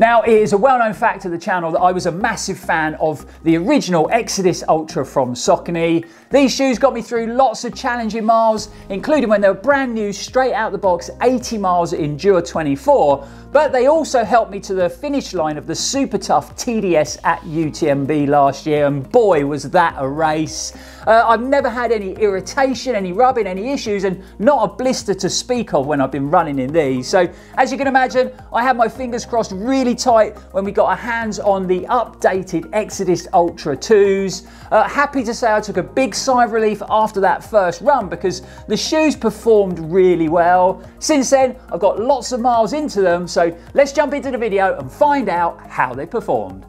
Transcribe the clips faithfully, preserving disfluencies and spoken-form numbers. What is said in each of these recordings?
Now, it is a well-known fact of the channel that I was a massive fan of the original Xodus Ultra from Saucony. These shoes got me through lots of challenging miles, including when they were brand new, straight out the box, eighty miles at Endure twenty-four, but they also helped me to the finish line of the super tough T D S at U T M B last year, and boy, was that a race. Uh, I've never had any irritation, any rubbing, any issues, and not a blister to speak of when I've been running in these. So, as you can imagine, I had my fingers crossed really tight when we got our hands on the updated Xodus Ultra twos. Uh, happy to say I took a big sigh of relief after that first run because the shoes performed really well. Since then, I've got lots of miles into them, so let's jump into the video and find out how they performed.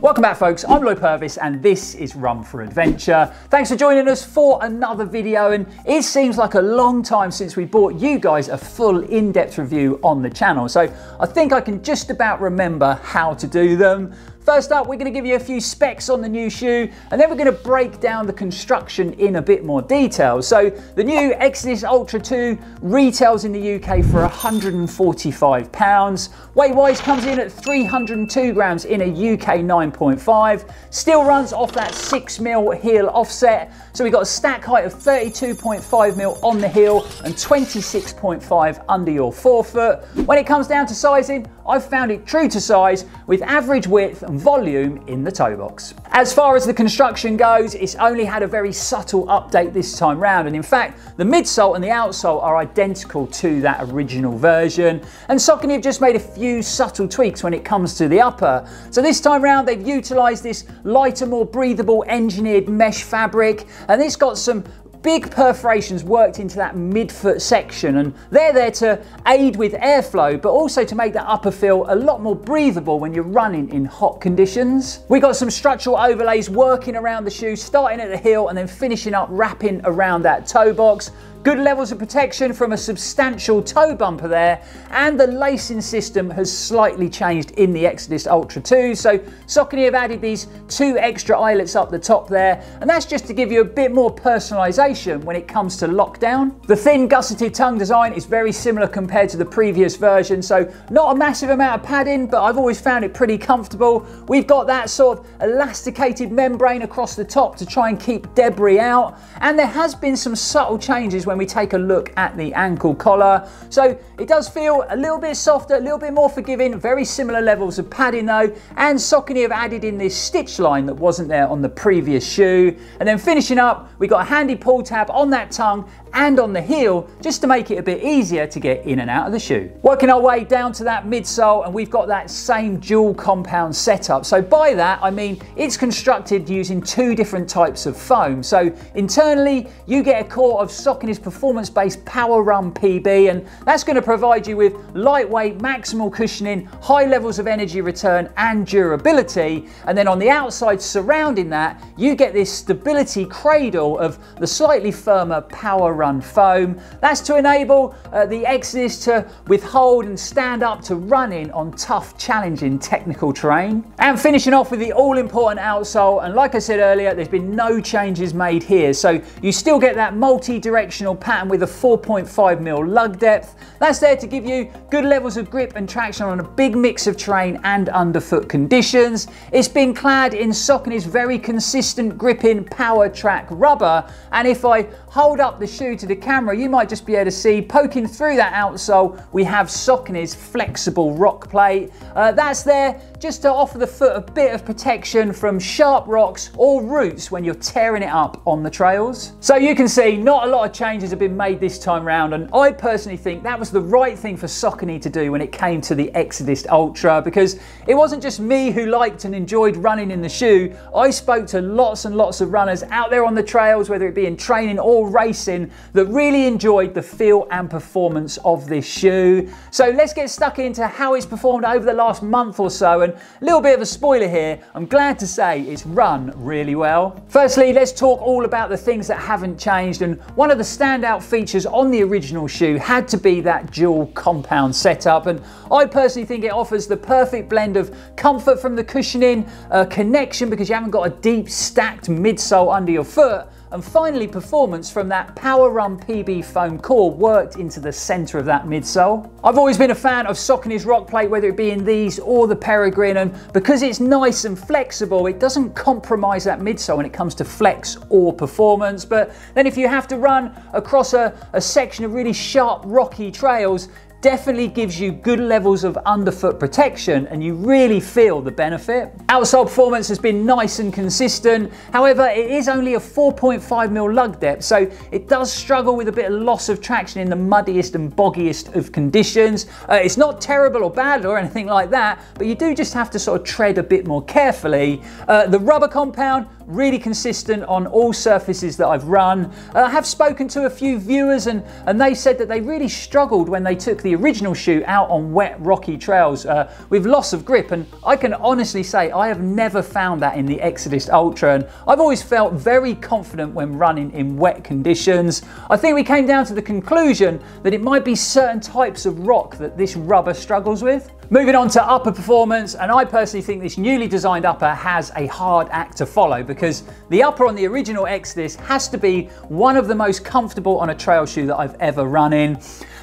Welcome back, folks. I'm Lloyd Purvis and this is Run for Adventure. Thanks for joining us for another video, and it seems like a long time since we brought you guys a full in-depth review on the channel, so I think I can just about remember how to do them. First up, we're going to give you a few specs on the new shoe, and then we're going to break down the construction in a bit more detail. So the new Xodus Ultra two retails in the U K for one hundred and forty-five pounds. Weight-wise, comes in at three hundred and two grams in a U K nine point five. Still runs off that six mil heel offset. So we've got a stack height of thirty-two point five mil on the heel and twenty-six point five under your forefoot. When it comes down to sizing, I've found it true to size with average width and volume in the toe box. As far as the construction goes, it's only had a very subtle update this time round, and in fact the midsole and the outsole are identical to that original version, and Saucony have just made a few subtle tweaks when it comes to the upper. So this time round they've utilised this lighter, more breathable engineered mesh fabric, and it's got some big perforations worked into that midfoot section, and they're there to aid with airflow but also to make that upper feel a lot more breathable when you're running in hot conditions. We got some structural overlays working around the shoe, starting at the heel and then finishing up wrapping around that toe box. Good levels of protection from a substantial toe bumper there, and the lacing system has slightly changed in the Xodus Ultra two, so Saucony have added these two extra eyelets up the top there, and that's just to give you a bit more personalisation when it comes to lockdown. The thin gusseted tongue design is very similar compared to the previous version, so not a massive amount of padding, but I've always found it pretty comfortable. We've got that sort of elasticated membrane across the top to try and keep debris out, and there has been some subtle changes when When we take a look at the ankle collar. So it does feel a little bit softer, a little bit more forgiving, very similar levels of padding though, and Saucony have added in this stitch line that wasn't there on the previous shoe. And then finishing up, we got a handy pull tab on that tongue and on the heel just to make it a bit easier to get in and out of the shoe. Working our way down to that midsole, and we've got that same dual compound setup. So by that I mean it's constructed using two different types of foam. So internally you get a core of Saucony's performance-based Power Run P B, and that's going to provide you with lightweight, maximal cushioning, high levels of energy return and durability. And then on the outside surrounding that, you get this stability cradle of the slightly firmer Power Run foam. That's to enable uh, the Xodus to withhold and stand up to running on tough, challenging technical terrain. And finishing off with the all-important outsole, and like I said earlier, there's been no changes made here, so you still get that multi-directional pattern with a four point five mil lug depth. That's there to give you good levels of grip and traction on a big mix of terrain and underfoot conditions. It's been clad in Saucony's very consistent gripping Power Track rubber, and if I hold up the shoe to the camera you might just be able to see poking through that outsole we have Saucony's flexible rock plate. Uh, that's there just to offer the foot a bit of protection from sharp rocks or roots when you're tearing it up on the trails. So you can see not a lot of changes have been made this time round, and I personally think that was the right thing for Saucony to do when it came to the Xodus Ultra, because it wasn't just me who liked and enjoyed running in the shoe. I spoke to lots and lots of runners out there on the trails, whether it be in training or racing, that really enjoyed the feel and performance of this shoe. So let's get stuck into how it's performed over the last month or so, and them. A little bit of a spoiler here, I'm glad to say it's run really well. Firstly, let's talk all about the things that haven't changed, and one of the standout features on the original shoe had to be that dual compound setup, and I personally think it offers the perfect blend of comfort from the cushioning, uh, connection because you haven't got a deep stacked midsole under your foot, and finally performance from that Power Run P B foam core worked into the center of that midsole. I've always been a fan of Saucony's rock plate, whether it be in these or the Peregrine, and because it's nice and flexible, it doesn't compromise that midsole when it comes to flex or performance. But then if you have to run across a, a section of really sharp rocky trails, definitely gives you good levels of underfoot protection and you really feel the benefit. Outsole performance has been nice and consistent. However, it is only a four point five mil lug depth, so it does struggle with a bit of loss of traction in the muddiest and boggiest of conditions. Uh, it's not terrible or bad or anything like that, but you do just have to sort of tread a bit more carefully. Uh, the rubber compound, really consistent on all surfaces that I've run. Uh, I have spoken to a few viewers and, and they said that they really struggled when they took the original shoe out on wet rocky trails uh, with loss of grip, and I can honestly say I have never found that in the Xodus Ultra, and I've always felt very confident when running in wet conditions. I think we came down to the conclusion that it might be certain types of rock that this rubber struggles with. Moving on to upper performance, and I personally think this newly designed upper has a hard act to follow because the upper on the original Xodus has to be one of the most comfortable on a trail shoe that I've ever run in.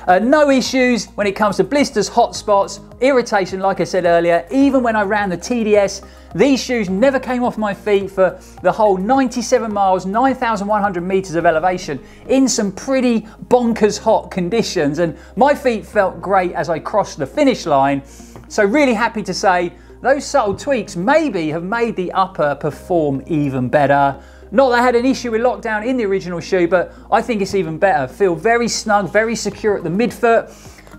Uh, no issues when it comes to blisters, hot spots, irritation, like I said earlier. Even when I ran the T D S, these shoes never came off my feet for the whole ninety-seven miles, nine thousand one hundred meters of elevation in some pretty bonkers hot conditions, and my feet felt great as I crossed the finish line. So really happy to say those subtle tweaks maybe have made the upper perform even better. Not that I had an issue with lockdown in the original shoe, but I think it's even better. Feel very snug, very secure at the midfoot.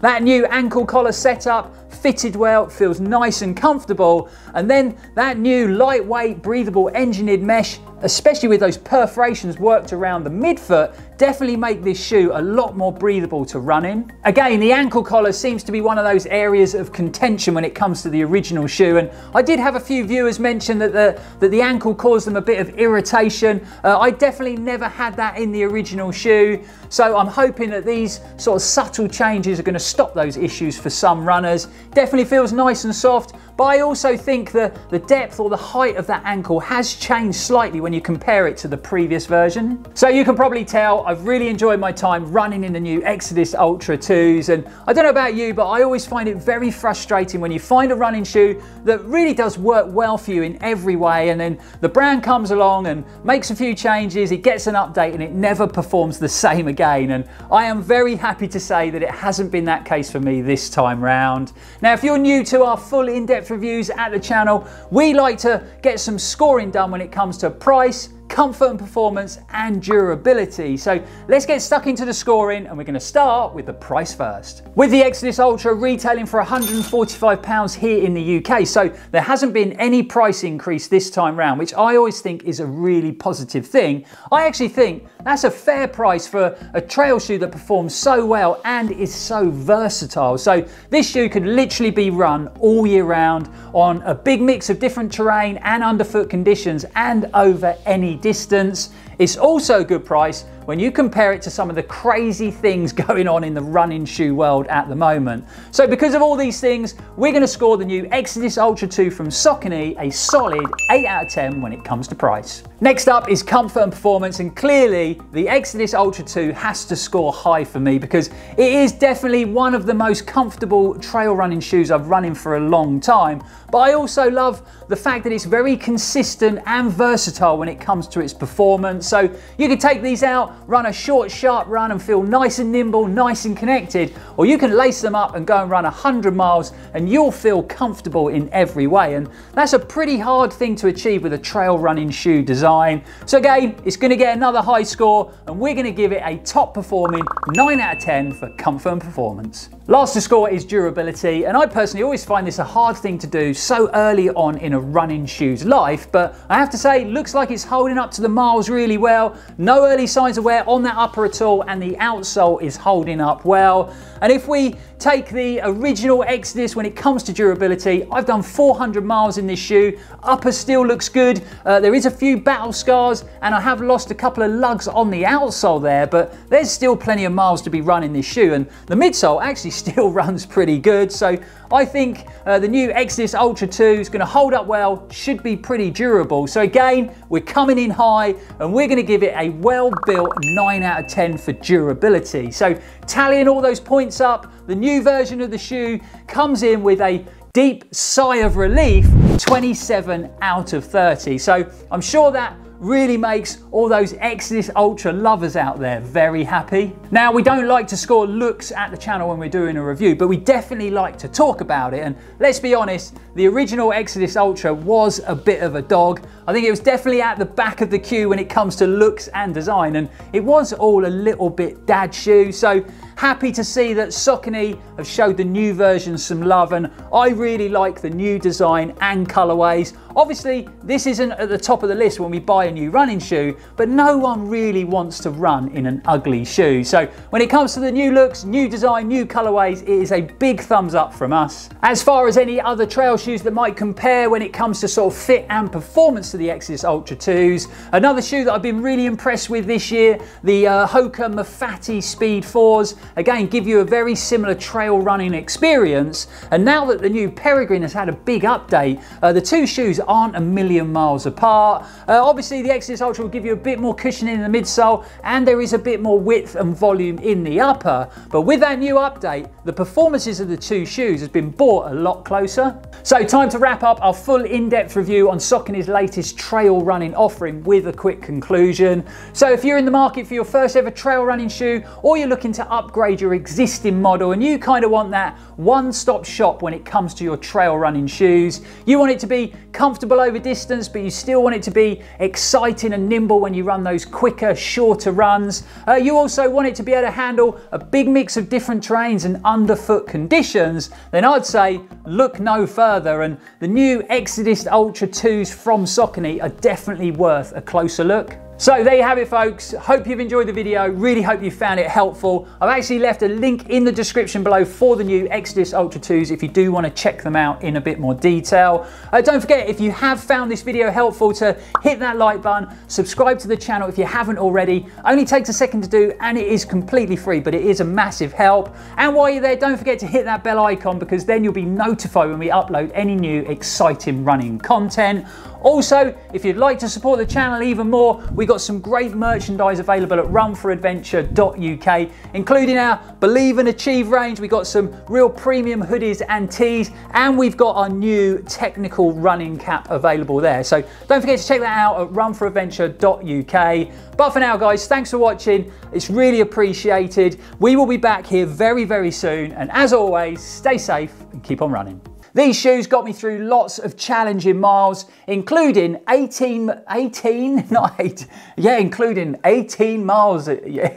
That new ankle collar setup fitted well, feels nice and comfortable. And then that new lightweight, breathable engineered mesh, especially with those perforations worked around the midfoot, definitely make this shoe a lot more breathable to run in. Again, the ankle collar seems to be one of those areas of contention when it comes to the original shoe, and I did have a few viewers mention that the, that the ankle caused them a bit of irritation. Uh, I definitely never had that in the original shoe, so I'm hoping that these sort of subtle changes are going to stop those issues for some runners. Definitely feels nice and soft, but I also think the, the depth or the height of that ankle has changed slightly when you compare it to the previous version. So you can probably tell, I've really enjoyed my time running in the new Xodus Ultra twos, and I don't know about you, but I always find it very frustrating when you find a running shoe that really does work well for you in every way, and then the brand comes along and makes a few changes, it gets an update, and it never performs the same again. And I am very happy to say that it hasn't been that case for me this time round. Now, if you're new to our full in-depth reviews at the channel, we like to get some scoring done when it comes to price, comfort and performance, and durability. So let's get stuck into the scoring, and we're going to start with the price first. With the Xodus Ultra retailing for one hundred and forty-five pounds here in the U K, so there hasn't been any price increase this time round, which I always think is a really positive thing. I actually think that's a fair price for a trail shoe that performs so well and is so versatile. So this shoe could literally be run all year round on a big mix of different terrain and underfoot conditions and over any distance. It's also a good price when you compare it to some of the crazy things going on in the running shoe world at the moment. So because of all these things, we're going to score the new Xodus Ultra two from Saucony a solid eight out of ten when it comes to price. Next up is comfort and performance, and clearly the Xodus Ultra two has to score high for me because it is definitely one of the most comfortable trail running shoes I've run in for a long time, but I also love the fact that it's very consistent and versatile when it comes to its performance. So you can take these out, run a short, sharp run and feel nice and nimble, nice and connected, or you can lace them up and go and run one hundred miles and you'll feel comfortable in every way. And that's a pretty hard thing to achieve with a trail running shoe design. So again, it's going to get another high score, and we're going to give it a top performing nine out of ten for comfort and performance. Last to score is durability, and I personally always find this a hard thing to do so early on in a running shoes life, but I have to say, looks like it's holding up to the miles really well. No early signs of wear on that upper at all, and the outsole is holding up well. And if we take the original Exodus when it comes to durability, I've done four hundred miles in this shoe. Upper still looks good. Uh, there is a few battle scars, and I have lost a couple of lugs on the outsole there, but there's still plenty of miles to be run in this shoe, and the midsole actually still runs pretty good. So I think uh, the new Exodus Ultra two is going to hold up well, should be pretty durable. So again, we're coming in high, and we're going to give it a well-built nine out of ten for durability. So tallying all those points up, the new version of the shoe comes in with a deep sigh of relief, twenty-seven out of thirty. So I'm sure that really makes all those Exodus Ultra lovers out there very happy. Now, we don't like to score looks at the channel when we're doing a review, but we definitely like to talk about it. And let's be honest, the original Exodus Ultra was a bit of a dog. I think it was definitely at the back of the queue when it comes to looks and design, and it was all a little bit dad shoe. So happy to see that Saucony have showed the new version some love, and I really like the new design and colorways. Obviously, this isn't at the top of the list when we buy a new running shoe, but no one really wants to run in an ugly shoe. So when it comes to the new looks, new design, new colorways, it is a big thumbs up from us. As far as any other trail shoes that might compare when it comes to sort of fit and performance to the Exodus Ultra twos, another shoe that I've been really impressed with this year, the uh, Hoka Mafate Speed fours. Again, give you a very similar trail running experience. And now that the new Peregrine has had a big update, uh, the two shoes aren't a million miles apart. Uh, obviously, the Exodus Ultra will give you a bit more cushioning in the midsole, and there is a bit more width and volume in the upper. But with that new update, the performances of the two shoes has been brought a lot closer. So time to wrap up our full in-depth review on Saucony's latest trail running offering with a quick conclusion. So if you're in the market for your first ever trail running shoe, or you're looking to upgrade your existing model and you kind of want that one-stop shop when it comes to your trail running shoes, you want it to be comfortable over distance but you still want it to be exciting and nimble when you run those quicker, shorter runs, uh, you also want it to be able to handle a big mix of different terrains and underfoot conditions, then I'd say look no further, and the new Exodus Ultra twos from Saucony are definitely worth a closer look. So there you have it, folks. Hope you've enjoyed the video. Really hope you found it helpful. I've actually left a link in the description below for the new Exodus Ultra twos if you do want to check them out in a bit more detail. Uh, don't forget, if you have found this video helpful, to hit that like button, subscribe to the channel if you haven't already. Only takes a second to do and it is completely free, but it is a massive help. And while you're there, don't forget to hit that bell icon because then you'll be notified when we upload any new exciting running content. Also, if you'd like to support the channel even more, we've got some great merchandise available at run for adventure dot U K, including our Believe and Achieve range. We've got some real premium hoodies and tees, and we've got our new technical running cap available there. So don't forget to check that out at run for adventure dot U K. But for now, guys, thanks for watching. It's really appreciated. We will be back here very, very soon. And as always, stay safe and keep on running. These shoes got me through lots of challenging miles, including eighteen, eighteen, not eight, yeah, including eighteen miles. Yeah.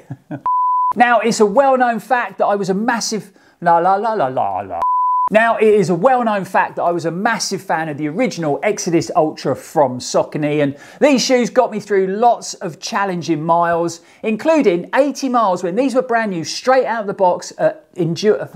Now, it's a well-known fact that I was a massive, la la la la la la. Now, it is a well-known fact that I was a massive fan of the original Exodus Ultra from Saucony, and these shoes got me through lots of challenging miles, including eighty miles when these were brand new, straight out of the box at Endure.